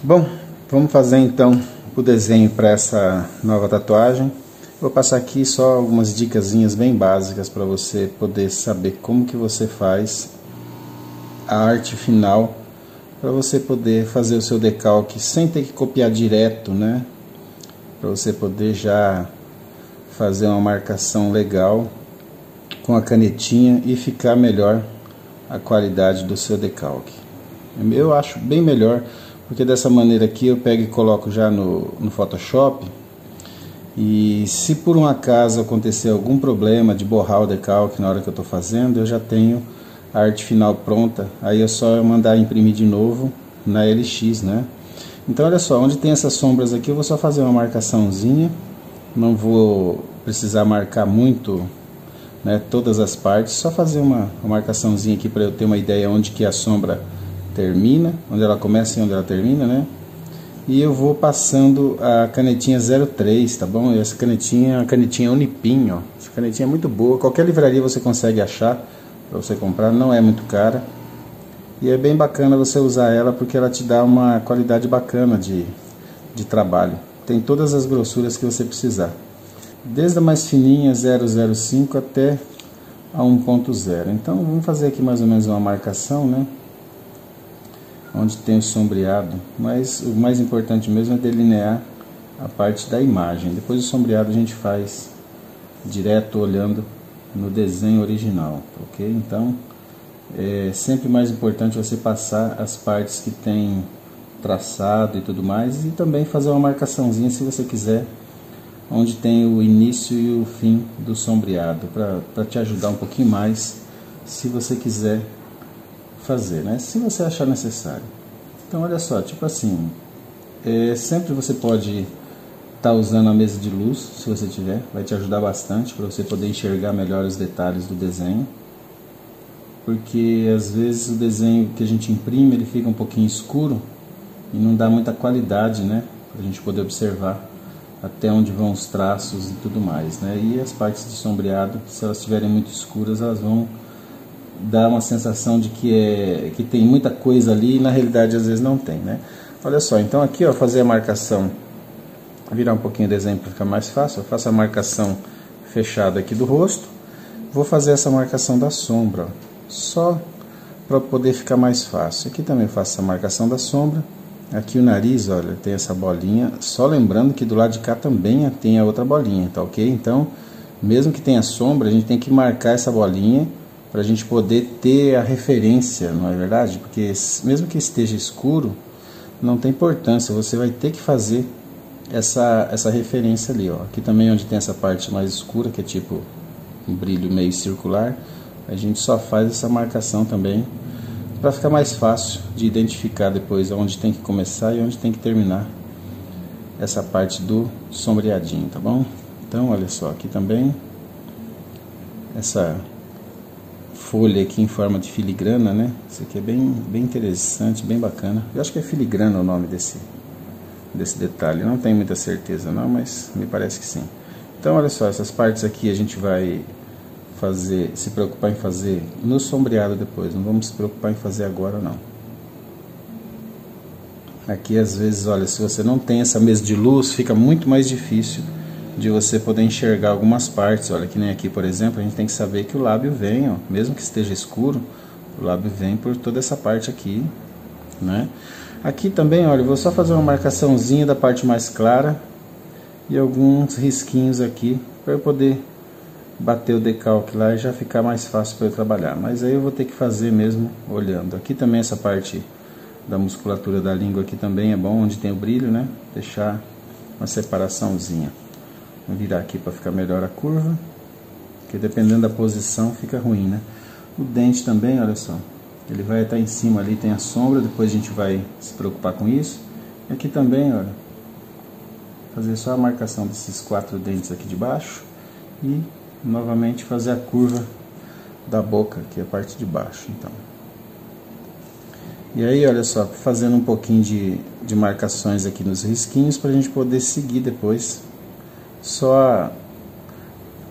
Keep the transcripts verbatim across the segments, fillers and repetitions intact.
Bom, vamos fazer então o desenho para essa nova tatuagem. Vou passar aqui só algumas dicasinhas bem básicas para você poder saber como que você faz a arte final, para você poder fazer o seu decalque sem ter que copiar direto, né? Para você poder já fazer uma marcação legal com a canetinha e ficar melhor a qualidade do seu decalque. Eu acho bem melhor, porque dessa maneira aqui eu pego e coloco já no, no Photoshop, e se por um acaso acontecer algum problema de borrar o decalque na hora que eu estou fazendo, eu já tenho a arte final pronta, aí é só mandar imprimir de novo na L X, né? Então olha só, onde tem essas sombras aqui eu vou só fazer uma marcaçãozinha, não vou precisar marcar muito, né, todas as partes, só fazer uma, uma marcaçãozinha aqui para eu ter uma ideia onde que a sombra termina, onde ela começa e onde ela termina, né? E eu vou passando a canetinha zero três, tá bom? E essa canetinha é a canetinha UniPin, ó. Essa canetinha é muito boa, qualquer livraria você consegue achar para você comprar, não é muito cara. E é bem bacana você usar ela porque ela te dá uma qualidade bacana de, de trabalho. Tem todas as grossuras que você precisar. Desde a mais fininha, zero zero cinco, até a um ponto zero. Então vamos fazer aqui mais ou menos uma marcação, né? Onde tem o sombreado, mas o mais importante mesmo é delinear a parte da imagem. Depois o sombreado a gente faz direto olhando no desenho original, ok? Então é sempre mais importante você passar as partes que tem traçado e tudo mais, e também fazer uma marcaçãozinha, se você quiser, onde tem o início e o fim do sombreado, para te ajudar um pouquinho mais, se você quiser fazer, né? Se você achar necessário. Então olha só, tipo assim, é, sempre você pode estar tá usando a mesa de luz, se você tiver, vai te ajudar bastante para você poder enxergar melhor os detalhes do desenho, porque às vezes o desenho que a gente imprime ele fica um pouquinho escuro e não dá muita qualidade, né? Para a gente poder observar até onde vão os traços e tudo mais, né? E as partes de sombreado, se elas estiverem muito escuras, elas vão dá uma sensação de que, é, que tem muita coisa ali e na realidade às vezes não tem, né? Olha só, então aqui ó, fazer a marcação, virar um pouquinho o desenho para ficar mais fácil, eu faço a marcação fechada aqui do rosto, vou fazer essa marcação da sombra, ó, só para poder ficar mais fácil. Aqui também faço a marcação da sombra, aqui o nariz, olha, tem essa bolinha, só lembrando que do lado de cá também tem a outra bolinha, tá ok? Então, mesmo que tenha sombra, a gente tem que marcar essa bolinha, para a gente poder ter a referência, não é verdade? Porque mesmo que esteja escuro, não tem importância, você vai ter que fazer essa, essa referência ali, ó. Aqui também onde tem essa parte mais escura, que é tipo um brilho meio circular, a gente só faz essa marcação também, para ficar mais fácil de identificar depois onde tem que começar e onde tem que terminar essa parte do sombreadinho, tá bom? Então, olha só, aqui também, essa folha aqui em forma de filigrana, né? Isso aqui é bem, bem interessante, bem bacana. Eu acho que é filigrana o nome desse, desse detalhe. Eu não tenho muita certeza não, mas me parece que sim. Então olha só, essas partes aqui a gente vai fazer, se preocupar em fazer no sombreado depois. Não vamos se preocupar em fazer agora não. Aqui às vezes, olha, se você não tem essa mesa de luz, fica muito mais difícil de você poder enxergar algumas partes. Olha, que nem aqui, por exemplo, a gente tem que saber que o lábio vem, ó, mesmo que esteja escuro, o lábio vem por toda essa parte aqui, né? Aqui também, olha, eu vou só fazer uma marcaçãozinha da parte mais clara e alguns risquinhos aqui para eu poder bater o decalque lá e já ficar mais fácil para eu trabalhar, mas aí eu vou ter que fazer mesmo olhando. Aqui também essa parte da musculatura da língua aqui também é bom, onde tem o brilho, né? Deixar uma separaçãozinha. Vou virar aqui para ficar melhor a curva, porque dependendo da posição fica ruim, né? O dente também, olha só, ele vai estar em cima ali, tem a sombra, depois a gente vai se preocupar com isso. E aqui também, olha, fazer só a marcação desses quatro dentes aqui de baixo e novamente fazer a curva da boca, que é a parte de baixo, então. E aí, olha só, fazendo um pouquinho de, de marcações aqui nos risquinhos para a gente poder seguir depois. Só,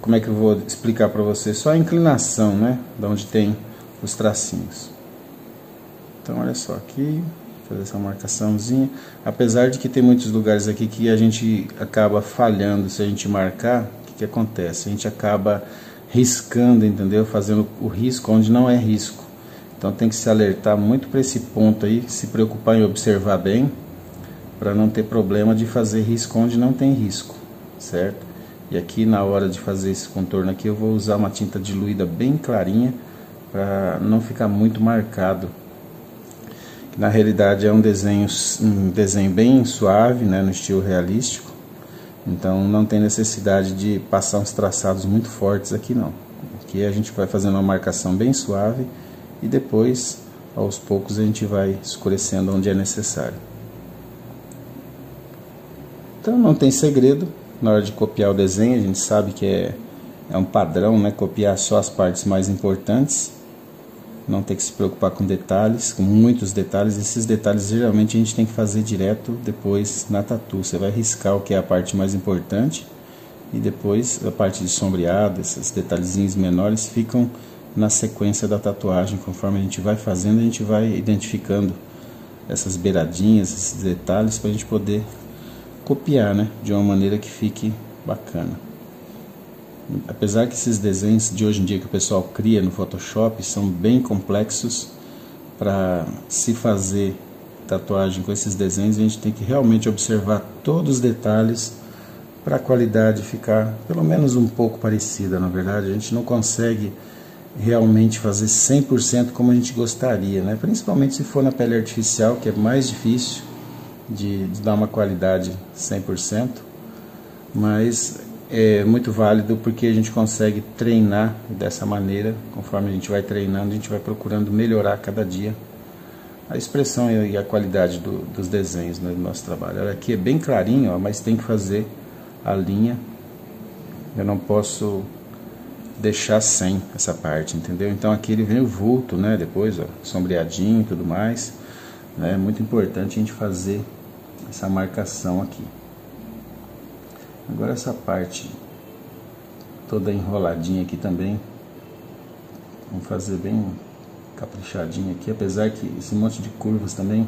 como é que eu vou explicar para vocês? Só a inclinação, né? Da onde tem os tracinhos. Então, olha só, aqui fazer essa marcaçãozinha, apesar de que tem muitos lugares aqui que a gente acaba falhando. Se a gente marcar, o que, que acontece? A gente acaba riscando, entendeu? Fazendo o risco onde não é risco. Então tem que se alertar muito para esse ponto aí, se preocupar em observar bem, para não ter problema de fazer risco onde não tem risco, certo? E aqui na hora de fazer esse contorno aqui eu vou usar uma tinta diluída bem clarinha, para não ficar muito marcado. Na realidade é um desenho, um desenho bem suave, né, no estilo realístico. Então não tem necessidade de passar uns traçados muito fortes aqui não. Aqui a gente vai fazendo uma marcação bem suave e depois aos poucos a gente vai escurecendo onde é necessário. Então não tem segredo, na hora de copiar o desenho a gente sabe que é, é um padrão, né, copiar só as partes mais importantes. Não ter que se preocupar com detalhes, com muitos detalhes. Esses detalhes geralmente a gente tem que fazer direto depois na tatu. Você vai riscar o que é a parte mais importante e depois a parte de sombreado, esses detalhezinhos menores ficam na sequência da tatuagem. Conforme a gente vai fazendo, a gente vai identificando essas beiradinhas, esses detalhes, para a gente poder copiar, né, de uma maneira que fique bacana. Apesar que esses desenhos de hoje em dia que o pessoal cria no Photoshop são bem complexos, para se fazer tatuagem com esses desenhos a gente tem que realmente observar todos os detalhes para a qualidade ficar pelo menos um pouco parecida. Na verdade a gente não consegue realmente fazer cem por cento como a gente gostaria, né? Principalmente se for na pele artificial, que é mais difícil de, de dar uma qualidade cem por cento, mas é muito válido porque a gente consegue treinar dessa maneira. Conforme a gente vai treinando, a gente vai procurando melhorar cada dia a expressão e a qualidade do, dos desenhos, né, do nosso trabalho. Olha, aqui é bem clarinho, ó, mas tem que fazer a linha. Eu não posso deixar sem essa parte, entendeu? Então aqui ele vem o vulto, né, depois, ó, sombreadinho e tudo mais, né? É muito importante a gente fazer essa marcação aqui. Agora essa parte toda enroladinha aqui também, vamos fazer bem caprichadinho aqui, apesar que esse monte de curvas também,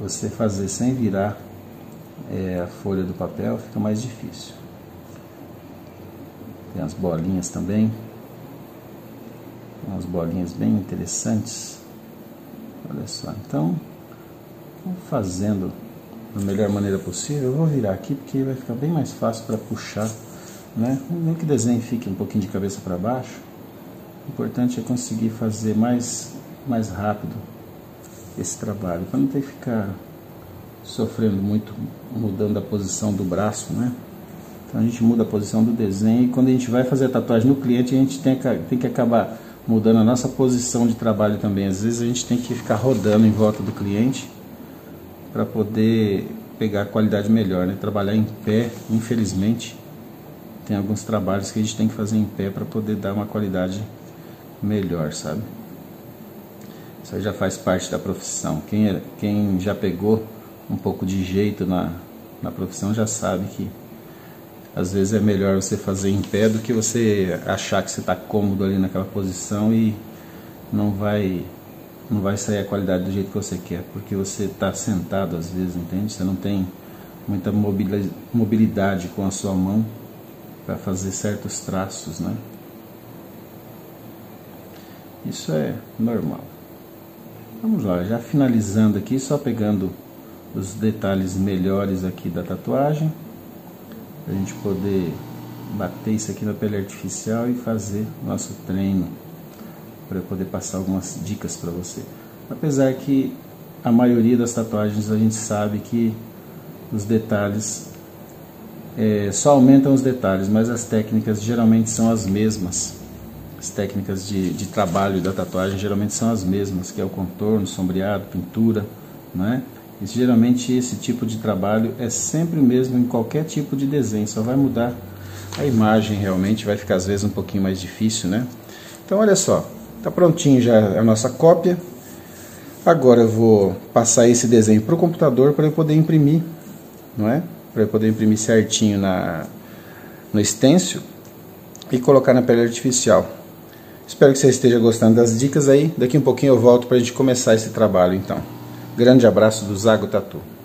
você fazer sem virar é, a folha do papel fica mais difícil. Tem as bolinhas também, umas bolinhas bem interessantes, olha só. Então, vamos fazendo da melhor maneira possível. Eu vou virar aqui porque vai ficar bem mais fácil para puxar, né? Nem que o desenho fique um pouquinho de cabeça para baixo, o importante é conseguir fazer mais, mais rápido esse trabalho, para não ter que ficar sofrendo muito mudando a posição do braço, né? Então a gente muda a posição do desenho e quando a gente vai fazer a tatuagem no cliente a gente tem que, tem que acabar mudando a nossa posição de trabalho também. Às vezes a gente tem que ficar rodando em volta do cliente para poder pegar a qualidade melhor, né? Trabalhar em pé, infelizmente, tem alguns trabalhos que a gente tem que fazer em pé para poder dar uma qualidade melhor, sabe? Isso aí já faz parte da profissão. Quem, é, quem já pegou um pouco de jeito na, na profissão já sabe que às vezes é melhor você fazer em pé do que você achar que você está cômodo ali naquela posição e não vai... não vai sair a qualidade do jeito que você quer, porque você está sentado às vezes, entende? Você não tem muita mobilidade com a sua mão para fazer certos traços, né? Isso é normal. Vamos lá, já finalizando aqui, só pegando os detalhes melhores aqui da tatuagem, para a gente poder bater isso aqui na pele artificial e fazer nosso treino, para poder passar algumas dicas para você. Apesar que a maioria das tatuagens a gente sabe que os detalhes é, só aumentam os detalhes, mas as técnicas geralmente são as mesmas. As técnicas de, de trabalho da tatuagem geralmente são as mesmas, que é o contorno, sombreado, pintura, né? E geralmente esse tipo de trabalho é sempre o mesmo em qualquer tipo de desenho, só vai mudar a imagem realmente, vai ficar às vezes um pouquinho mais difícil, né? Então olha só, tá prontinho já a nossa cópia. Agora eu vou passar esse desenho para o computador para eu poder imprimir, não é? Para eu poder imprimir certinho na, no stencil e colocar na pele artificial. Espero que você esteja gostando das dicas aí. Daqui um pouquinho eu volto para a gente começar esse trabalho então. Grande abraço do Zago Tattoo.